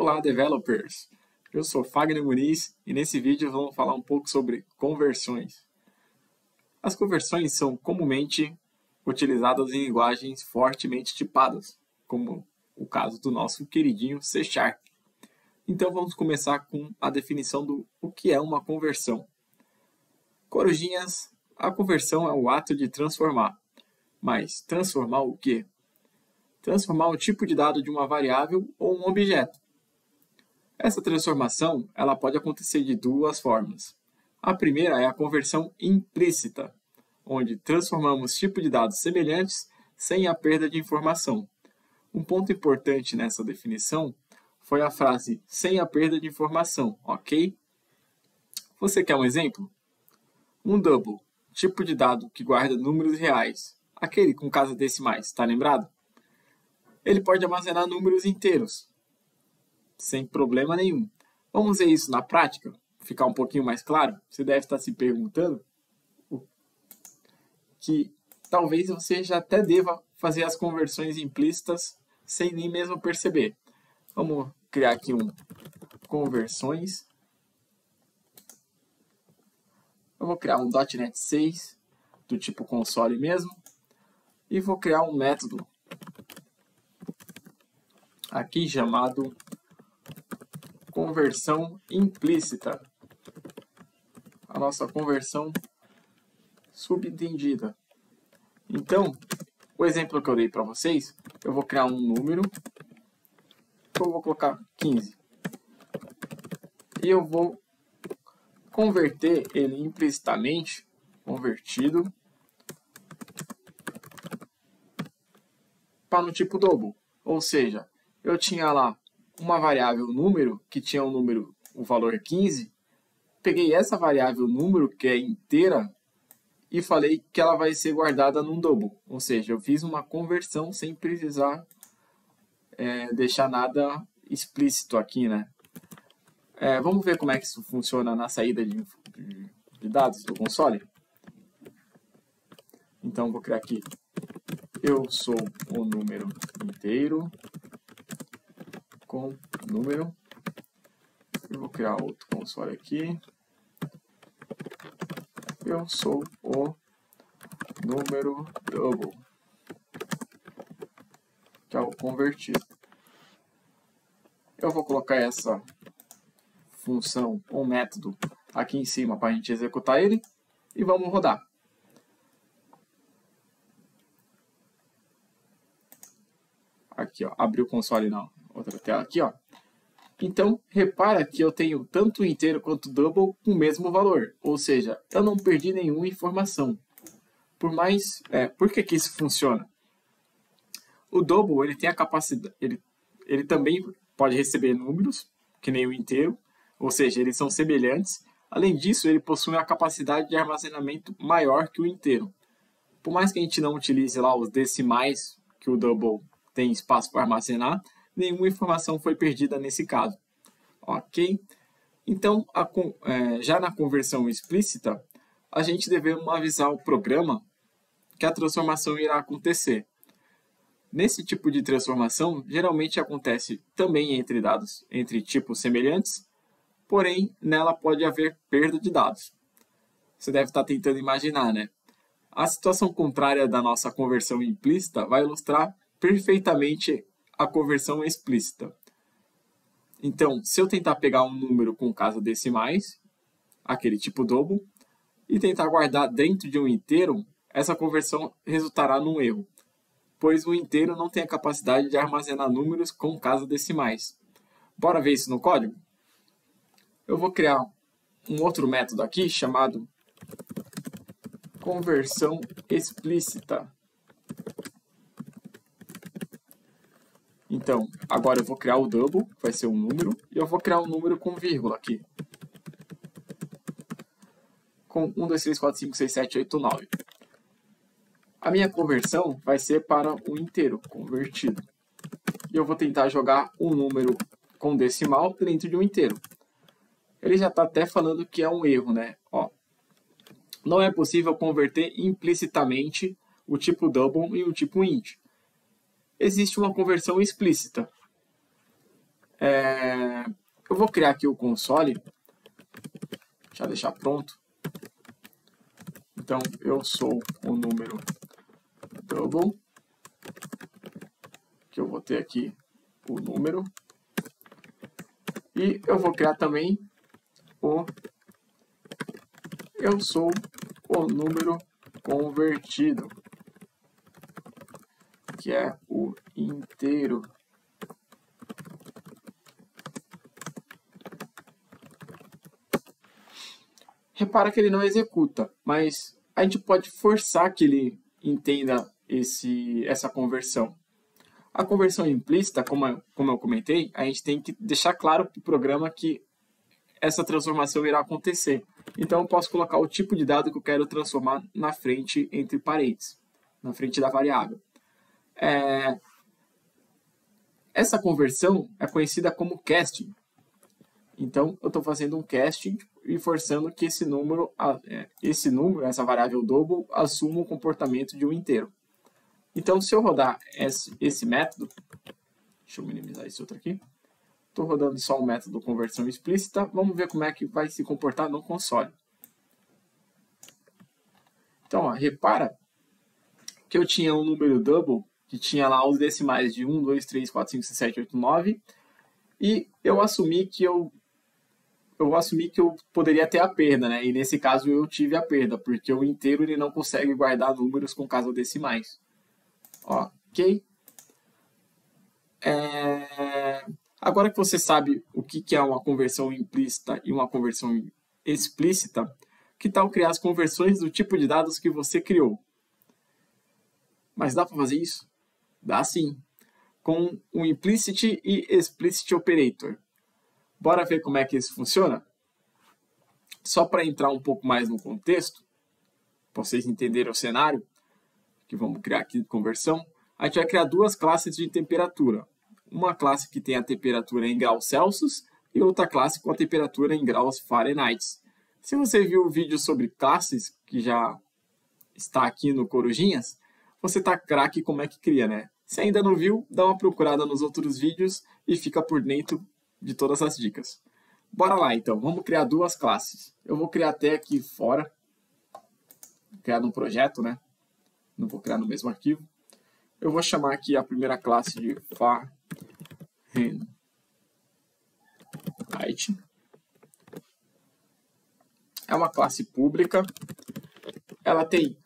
Olá, developers! Eu sou Fagner Muniz e nesse vídeo vamos falar um pouco sobre conversões. As conversões são comumente utilizadas em linguagens fortemente tipadas, como o caso do nosso queridinho C#. Então vamos começar com a definição do o que é uma conversão. Corujinhas, a conversão é o ato de transformar. Mas transformar o quê? Transformar um tipo de dado de uma variável ou um objeto. Essa transformação ela pode acontecer de duas formas. A primeira é a conversão implícita, onde transformamos tipos de dados semelhantes sem a perda de informação. Um ponto importante nessa definição foi a frase sem a perda de informação, ok? Você quer um exemplo? Um double, tipo de dado que guarda números reais, aquele com casas decimais, está lembrado? Ele pode armazenar números inteiros. Sem problema nenhum. Vamos ver isso na prática? Ficar um pouquinho mais claro? Você deve estar se perguntando que talvez você já até deva fazer as conversões implícitas sem nem mesmo perceber. Vamos criar aqui um conversões. Eu vou criar um .NET 6 do tipo console mesmo. E vou criar um método aqui chamado conversão implícita, a nossa conversão subentendida. Então, o exemplo que eu dei para vocês, eu vou criar um número, eu vou colocar 15, e eu vou converter ele implicitamente, convertido, para um tipo double, ou seja, eu tinha lá uma variável número, que tinha o valor 15, peguei essa variável número, que é inteira, e falei que ela vai ser guardada num double. Ou seja, eu fiz uma conversão sem precisar deixar nada explícito aqui, né? Vamos ver como é que isso funciona na saída de dados do console? Então, vou criar aqui, eu sou o número inteiro, com número, eu vou criar outro console aqui, eu sou o número double, que é o convertido. Eu vou colocar essa função ou método aqui em cima para a gente executar ele e vamos rodar. Aqui, ó, abri o console não. Outra tela aqui, ó. Então, repara que eu tenho tanto inteiro quanto double com o mesmo valor. Ou seja, eu não perdi nenhuma informação. Por que isso funciona? O double, ele tem a capacidade... Ele também pode receber números, que nem o inteiro. Ou seja, eles são semelhantes. Além disso, ele possui a capacidade de armazenamento maior que o inteiro. Por mais que a gente não utilize lá os decimais que o double tem espaço para armazenar, nenhuma informação foi perdida nesse caso, ok? Então, já na conversão explícita, a gente deve avisar o programa que a transformação irá acontecer. Nesse tipo de transformação, geralmente acontece também entre dados, entre tipos semelhantes, porém, nela pode haver perda de dados. Você deve estar tentando imaginar, né? A situação contrária da nossa conversão implícita vai ilustrar perfeitamente a conversão explícita. Então, se eu tentar pegar um número com casas decimais, aquele tipo double, e tentar guardar dentro de um inteiro, essa conversão resultará num erro, pois o inteiro não tem a capacidade de armazenar números com casas decimais. Bora ver isso no código? Eu vou criar um outro método aqui, chamado conversão explícita. Então, agora eu vou criar o double, que vai ser um número, e eu vou criar um número com vírgula aqui. Com 1, 2, 3, 4, 5, 6, 7, 8, 9. A minha conversão vai ser para o inteiro, convertido. E eu vou tentar jogar um número com decimal dentro de um inteiro. Ele já está até falando que é um erro, né? Ó, não é possível converter implicitamente o tipo double e o tipo int. Existe uma conversão explícita. Eu vou criar aqui o console, já deixar pronto. Então, eu sou o número double, que eu vou ter aqui o número. E eu vou criar também o eu sou o número convertido, que é o inteiro. Repara que ele não executa, mas a gente pode forçar que ele entenda essa conversão. A conversão implícita, como eu comentei, a gente tem que deixar claro para o programa que essa transformação irá acontecer. Então, eu posso colocar o tipo de dado que eu quero transformar na frente entre parênteses, na frente da variável. Essa conversão é conhecida como casting. Então, eu estou fazendo um casting e forçando que essa variável double, assuma o comportamento de um inteiro. Então, se eu rodar esse método, deixa eu minimizar esse outro aqui. Estou rodando só o método conversão explícita. Vamos ver como é que vai se comportar no console. Então, ó, repara que eu tinha um número double, que tinha lá os decimais de 1, 2, 3, 4, 5, 6, 7, 8, 9. E eu assumi que eu poderia ter a perda, né? E nesse caso eu tive a perda, porque o inteiro ele não consegue guardar números com casodecimais. Ok. Agora que você sabe o que é uma conversão implícita e uma conversão explícita, que tal criar as conversões do tipo de dados que você criou? Mas dá para fazer isso? Dá sim, com o implicit e explicit operator. Bora ver como é que isso funciona? Só para entrar um pouco mais no contexto, para vocês entenderem o cenário, que vamos criar aqui de conversão, a gente vai criar duas classes de temperatura. Uma classe que tem a temperatura em graus Celsius e outra classe com a temperatura em graus Fahrenheit. Se você viu o vídeo sobre classes, que já está aqui no Corujinhas, você tá craque como é que cria, né? Se ainda não viu, dá uma procurada nos outros vídeos e fica por dentro de todas as dicas. Bora lá, então. Vamos criar duas classes. Eu vou criar até aqui fora. Vou criar num projeto, né? Não vou criar no mesmo arquivo. Eu vou chamar aqui a primeira classe de Fahrenheit. É uma classe pública. Ela tem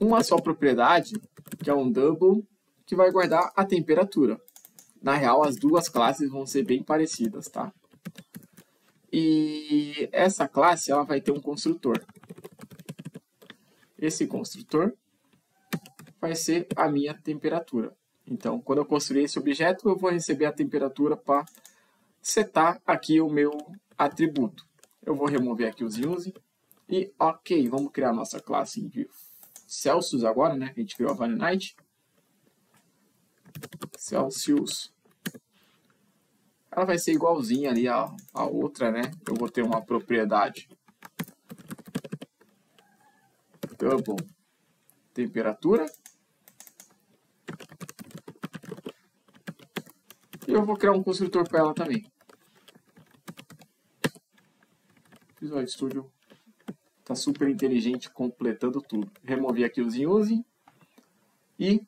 uma só propriedade, que é um double, que vai guardar a temperatura. Na real, as duas classes vão ser bem parecidas, tá? E essa classe ela vai ter um construtor. Esse construtor vai ser a minha temperatura. Então, quando eu construir esse objeto, eu vou receber a temperatura para setar aqui o meu atributo. Eu vou remover aqui os use e ok, vamos criar a nossa classe de Celsius agora, né? A gente criou a Fahrenheit. Celsius. Ela vai ser igualzinha ali à outra, né? Eu vou ter uma propriedade double temperatura. E eu vou criar um construtor para ela também. Visual Studio tá super inteligente, completando tudo. Removi aqui os use e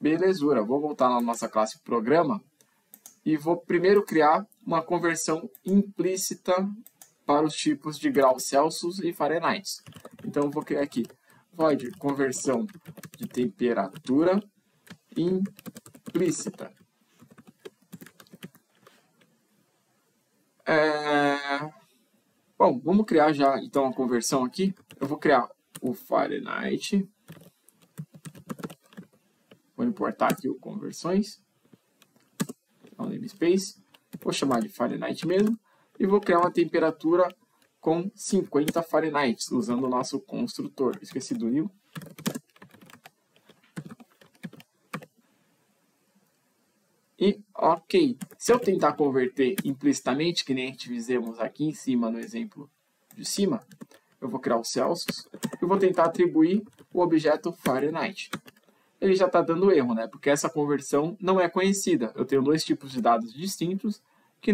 belezura. Vou voltar na nossa classe programa e vou primeiro criar uma conversão implícita para os tipos de graus Celsius e Fahrenheit. Então eu vou criar aqui void conversão de temperatura implícita. Bom, vamos criar já então a conversão aqui. Eu vou criar o Fahrenheit. Vou importar aqui o conversões. O namespace. Vou chamar de Fahrenheit mesmo. E vou criar uma temperatura com 50 Fahrenheit, usando o nosso construtor. Esqueci do new. E ok, se eu tentar converter implicitamente, que nem a gente fizemos aqui em cima no exemplo de cima, eu vou criar o Celsius e vou tentar atribuir o objeto Fahrenheit. ele já está dando erro, né? Porque essa conversão não é conhecida. Eu tenho dois tipos de dados distintos que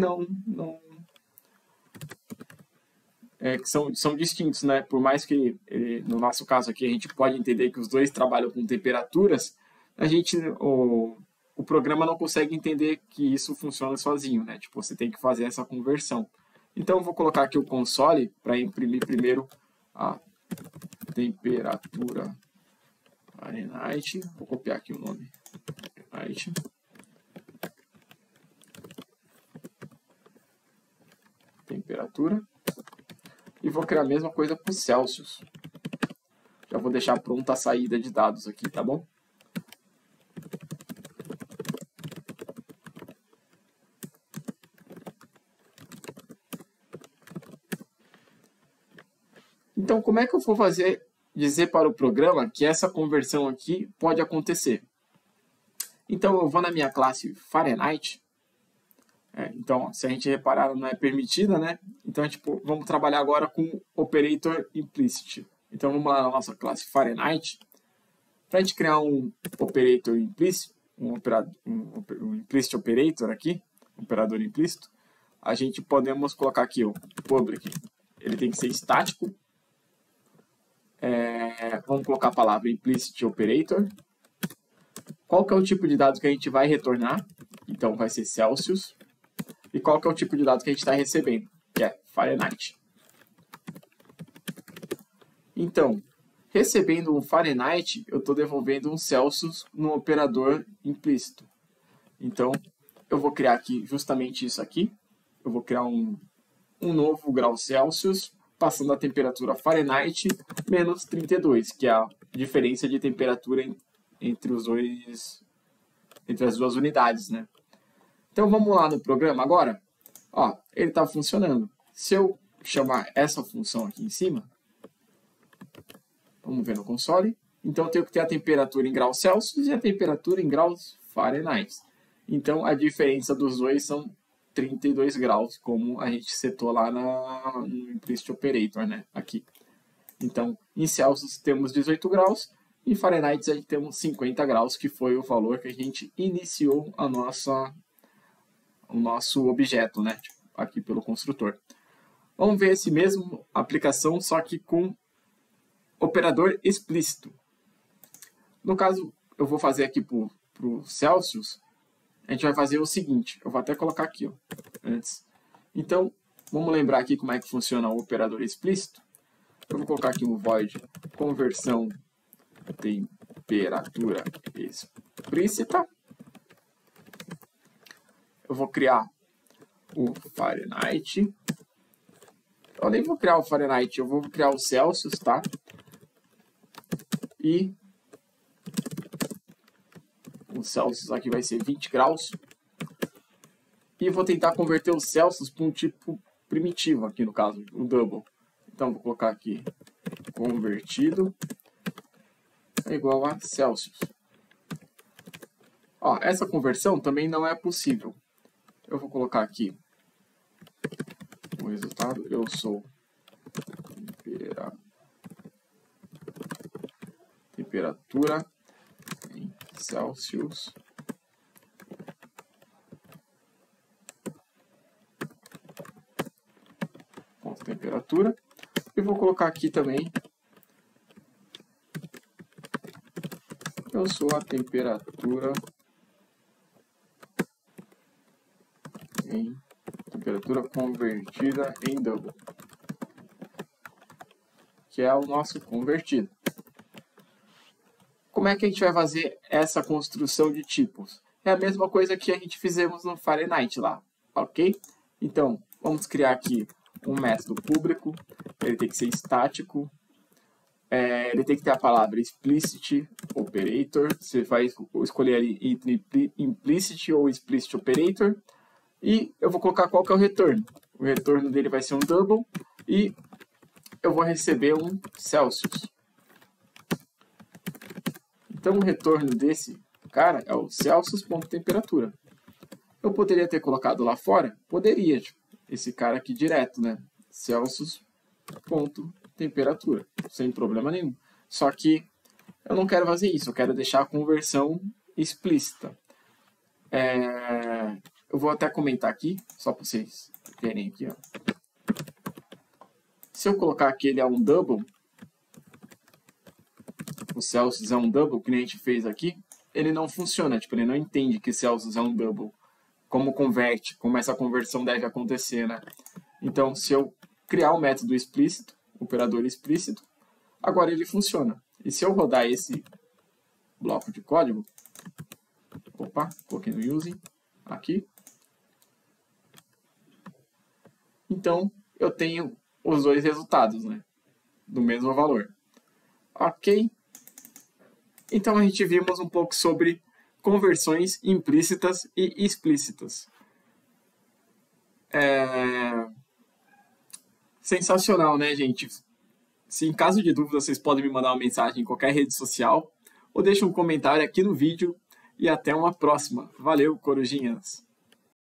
são distintos, né? Por mais que, no nosso caso aqui, a gente pode entender que os dois trabalham com temperaturas, o programa não consegue entender que isso funciona sozinho, né? Tipo, você tem que fazer essa conversão. Então, eu vou colocar aqui o console para imprimir primeiro a temperatura Fahrenheit. Vou copiar aqui o nome Fahrenheit. Temperatura. E vou criar a mesma coisa para o Celsius. Já vou deixar pronta a saída de dados aqui, tá bom? Então, como é que eu vou dizer para o programa que essa conversão aqui pode acontecer? Então, eu vou na minha classe Fahrenheit. Então, se a gente reparar, não é permitida, né? Então, tipo, vamos trabalhar agora com operator implicit. Então, vamos lá na nossa classe Fahrenheit. Para a gente criar um operator implicit, um implicit operator aqui, operador implícito, a gente podemos colocar aqui o public. Ele tem que ser estático. Vamos colocar a palavra implicit operator. Qual que é o tipo de dado que a gente vai retornar? Então, vai ser Celsius. E qual que é o tipo de dado que a gente está recebendo? Que é Fahrenheit. Então, recebendo um Fahrenheit, eu estou devolvendo um Celsius no operador implícito. Então, eu vou criar aqui justamente isso aqui. Eu vou criar um novo grau Celsius, passando a temperatura Fahrenheit menos 32, que é a diferença de temperatura entre as duas unidades, né? Então vamos lá no programa agora. Ó, ele está funcionando. Se eu chamar essa função aqui em cima, vamos ver no console. Então eu tenho que ter a temperatura em graus Celsius e a temperatura em graus Fahrenheit. Então a diferença dos dois são 32 graus, como a gente setou lá no Implicit Operator, né? Aqui. Então, em Celsius temos 18 graus, em Fahrenheit a gente temos 50 graus, que foi o valor que a gente iniciou o nosso objeto, né? Aqui pelo construtor. Vamos ver esse mesmo aplicação, só que com operador explícito. No caso, eu vou fazer aqui para o Celsius. A gente vai fazer o seguinte, eu vou até colocar aqui, ó, antes. Então, vamos lembrar aqui como é que funciona o operador explícito. Eu vou colocar aqui um void conversão temperatura explícita. Eu vou criar o Fahrenheit. Eu nem vou criar o Fahrenheit, eu vou criar o Celsius, tá? E o Celsius aqui vai ser 20 graus. E vou tentar converter o Celsius para um tipo primitivo, aqui no caso, o double. Então, vou colocar aqui convertido é igual a Celsius. Ó, essa conversão também não é possível. Eu vou colocar aqui o resultado. Eu sou temperatura em Celsius com temperatura, e vou colocar aqui também eu sou a temperatura em temperatura convertida em double, que é o nosso convertido. Como é que a gente vai fazer essa construção de tipos? É a mesma coisa que a gente fizemos no Fahrenheit lá, ok? Então, vamos criar aqui um método público, ele tem que ser estático, ele tem que ter a palavra explicit operator, você vai escolher ali entre implicit ou explicit operator, e eu vou colocar qual que é o retorno. O retorno dele vai ser um double, e eu vou receber um Celsius. Então, o retorno desse cara é o Celsius.temperatura. Eu poderia ter colocado lá fora? Poderia. Tipo, esse cara aqui direto, né? Celsius.temperatura. Sem problema nenhum. Só que Eu não quero fazer isso, eu quero deixar a conversão explícita. Eu vou até comentar aqui, só para vocês terem aqui. Ó. Se eu colocar que ele é um double, o Celsius é um double, que a gente fez aqui, ele não funciona, tipo, ele não entende que Celsius é um double. Como converte, como essa conversão deve acontecer, né? Então, se eu criar um método explícito, operador explícito, agora ele funciona. E se eu rodar esse bloco de código, opa, coloquei no using, aqui. Então, eu tenho os dois resultados, né? Do mesmo valor. Ok? Então, a gente vimos um pouco sobre conversões implícitas e explícitas. Sensacional, né, gente? Se em caso de dúvida, vocês podem me mandar uma mensagem em qualquer rede social ou deixa um comentário aqui no vídeo. E até uma próxima. Valeu, corujinhas!